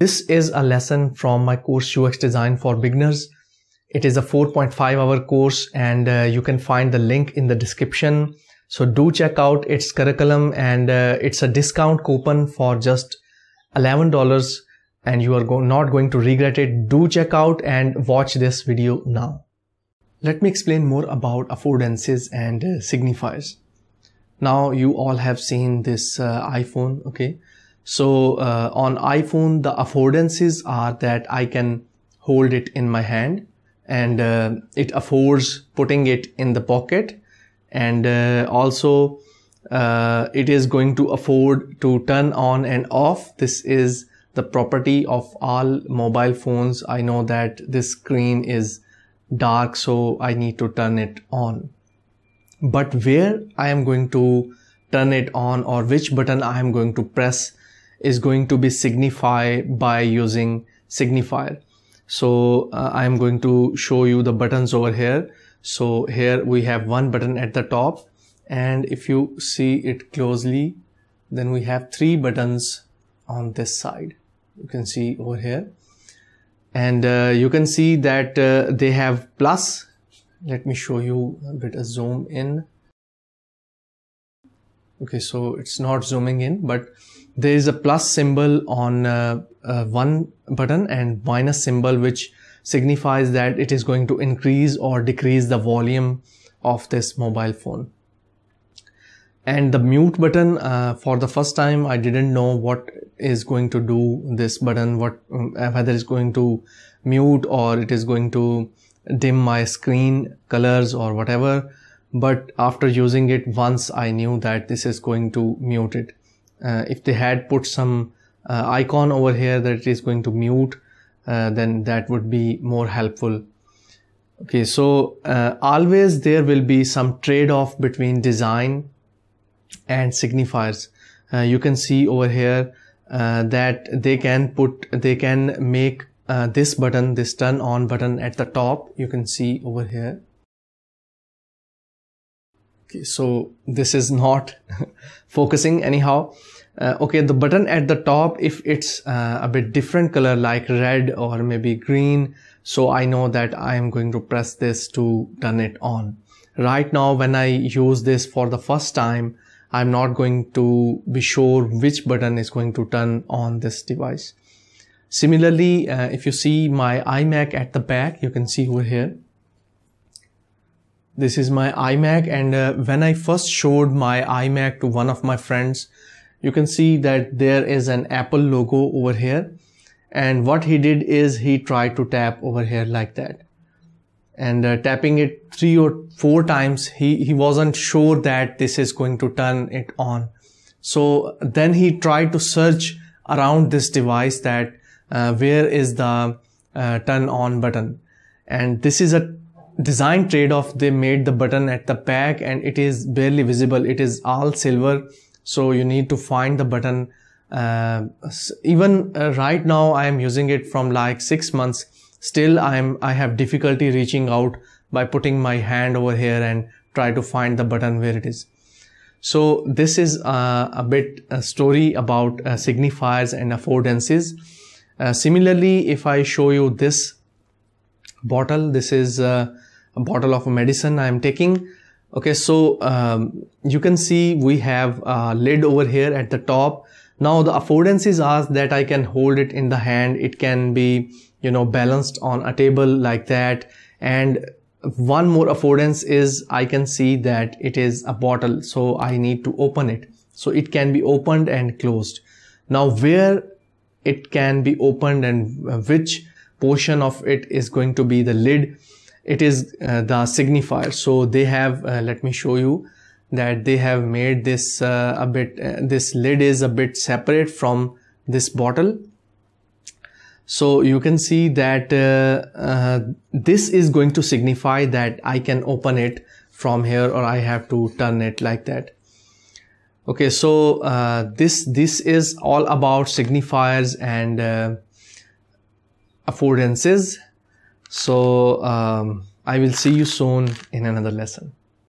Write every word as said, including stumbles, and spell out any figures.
This is a lesson from my course U X Design for Beginners. It is a four point five hour course, and uh, you can find the link in the description. So do check out its curriculum, and uh, it's a discount coupon for just eleven dollars, and you are go not going to regret it. Do check out and watch this video now. Let me explain more about affordances and uh, signifiers. Now you all have seen this uh, iPhone, okay? So uh, on iPhone, the affordances are that I can hold it in my hand, and uh, it affords putting it in the pocket, and uh, also uh, it is going to afford to turn on and off. This is the property of all mobile phones. I know that this screen is dark, so I need to turn it on. But where I am going to turn it on, or which button I am going to press, is going to be signified by using signifier. So uh, I am going to show you the buttons over here. So here we have one button at the top, and if you see it closely, then we have three buttons on this side. You can see over here, and uh, you can see that uh, they have plus. Let me show you a bit of zoom in. Okay, so it's not zooming in, but there is a plus symbol on uh, uh, one button and minus symbol, which signifies that it is going to increase or decrease the volume of this mobile phone. And the mute button, uh, for the first time I didn't know what is going to do this button, what whether it's going to mute or it is going to dim my screen colors or whatever. But after using it once, I knew that this is going to mute it. Uh, if they had put some uh, icon over here that it is going to mute, uh, then that would be more helpful. Okay, so uh, always there will be some trade-off between design and signifiers. Uh, you can see over here uh, that they can put, they can make uh, this button, this turn on button at the top. You can see over here. Okay, so this is not focusing anyhow. Uh, okay, the button at the top, if it's uh, a bit different color like red or maybe green, so I know that I am going to press this to turn it on. Right now when I use this for the first time, I'm not going to be sure which button is going to turn on this device. Similarly, uh, if you see my iMac at the back, you can see over here. This is my iMac, and uh, when I first showed my iMac to one of my friends, you can see that there is an Apple logo over here, and what he did is he tried to tap over here like that, and uh, tapping it three or four times, he, he wasn't sure that this is going to turn it on. So then he tried to search around this device that uh, where is the uh, turn on button, and this is a design trade-off. They made the button at the back, and it is barely visible. It is all silver, so you need to find the button. Uh, even uh, right now I am using it from like six months, still I am I have difficulty reaching out by putting my hand over here and try to find the button where it is. So this is uh, a bit a story about uh, signifiers and affordances. Uh, similarly, if I show you this bottle, this is uh, a bottle of medicine I am taking. Okay, so um, you can see we have a lid over here at the top. Now the affordances are that I can hold it in the hand, it can be, you know, balanced on a table like that, and one more affordance is I can see that it is a bottle, so I need to open it. So it can be opened and closed. Now where it can be opened and which portion of it is going to be the lid, it is uh, the signifier. So they have uh, let me show you that they have made this uh, a bit uh, this lid is a bit separate from this bottle, so you can see that uh, uh, this is going to signify that I can open it from here, or I have to turn it like that. Okay, so uh, this this is all about signifiers and uh, affordances. So um, I will see you soon in another lesson.